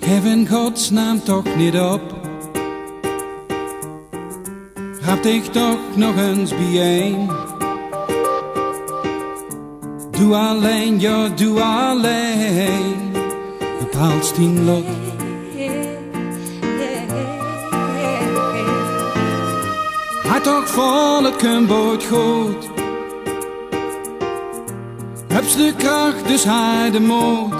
Geef in godsnaam toch niet op. Raap dich toch nog eens bijeen. Doe alleen, ja doe alleen. Bepaalt dien lot. Houd toch vol, het kan bood goed. Heb de kracht, dus hij de moed.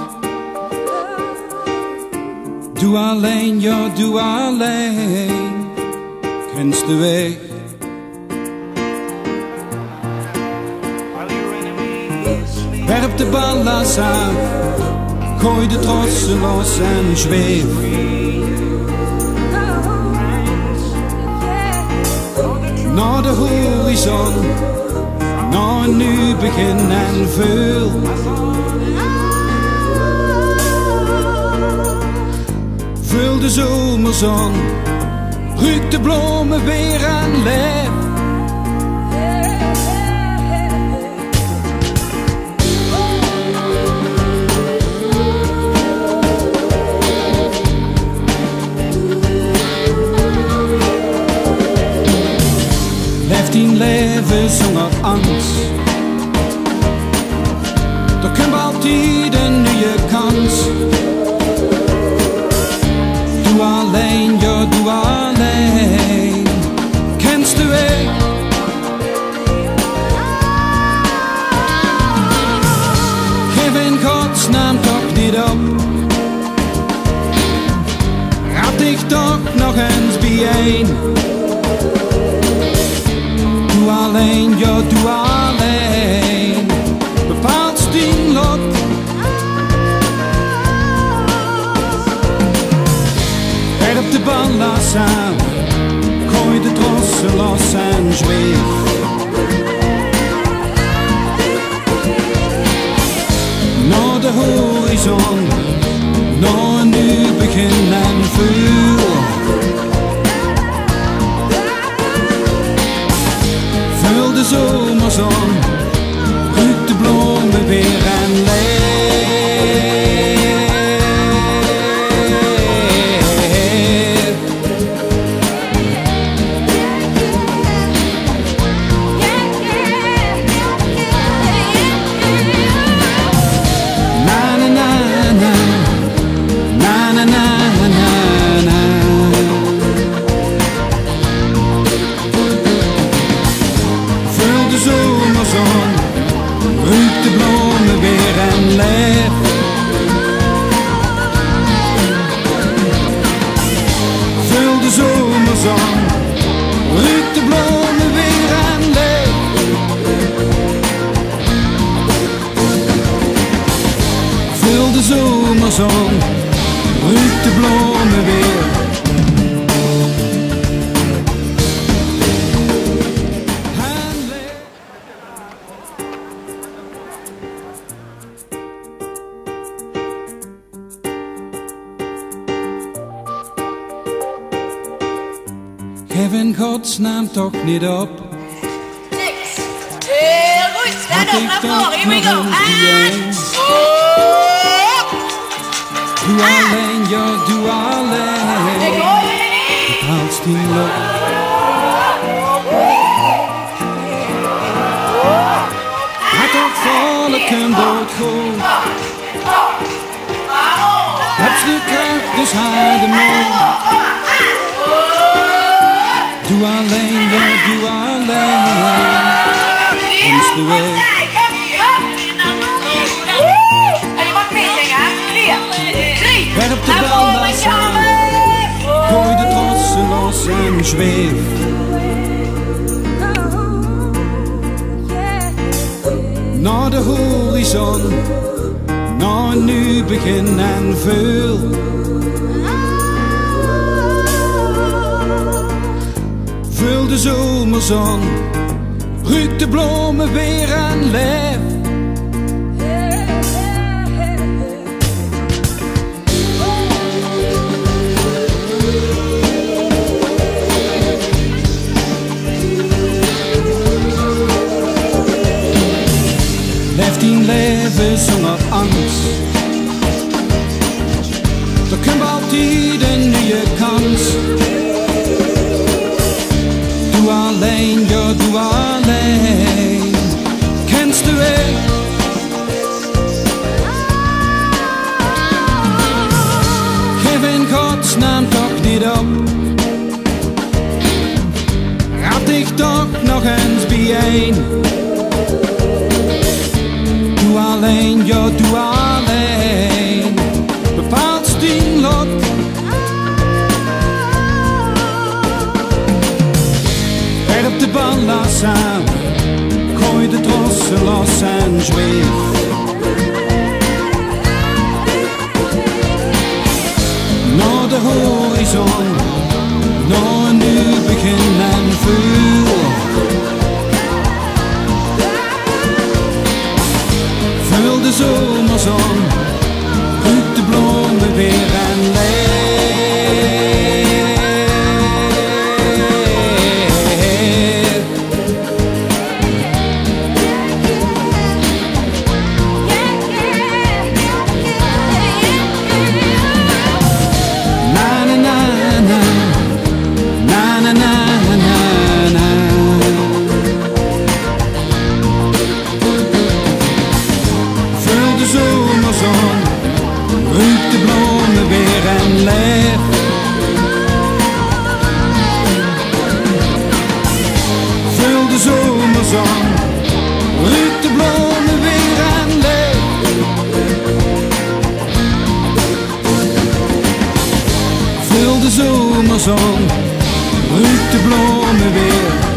Doe alleen, ja doe alleen, kunst de weg. Werp de ballast af, gooi de trossen los en zweef. Naar de horizon, naar een nieuw begin en vul. Vul de zomerzon, ruik de bloemen weer aan lef. Leef dien leven zonder angst. Er komt altijd een nieuwe kans. Doe alleen, ja doe alleen, kent de weg. Geef in godsnaam toch niet op. Raap dich toch nog eens bijeen. Doe alleen, ja doe alleen, bepaalt dien lot. Werp de ballast aan, gooi de trossen los en zweef. Naar de horizon, naar een nieuw begin en vuur. Vul de zomerzon, ruik de bloemen weer en leef. Geef in godsnaam toch niet op. Niks. Heel goed. Stand up, naar voren. Here we go. En... Doe alleen, ja, doe alleen. Ik hoor je niet. Bepaalt dien lot. Houd toch vol, het kan bood goed. Heb de kracht, dus haal de mond. Doe alleen, ja, doe alleen, kunst de weg. En je mag meezingen, hè? 4, 3, werp de ballast aan, gooi de trossen los en zweef. Naar de horizon, naar een nieuw begin en vul. Vul de zomerzon, ruik de bloemen weer en leef. morgens bijeen. Doe alleen, bepaalt stien lot. Rijd op de ballast aan, gooi de trossen los en zweef. Naar de horizon, naar een nieuw begin en vuur. Vul de zomerzon, ruikt de bloemen weer en leef. Na na na na, na na na na na. Zomerzon, ruikt de bloemen weer en leef. Vul de zomerzon, ruikt de bloemen weer en leef. Vul de zomerzon, ruikt de bloemen weer.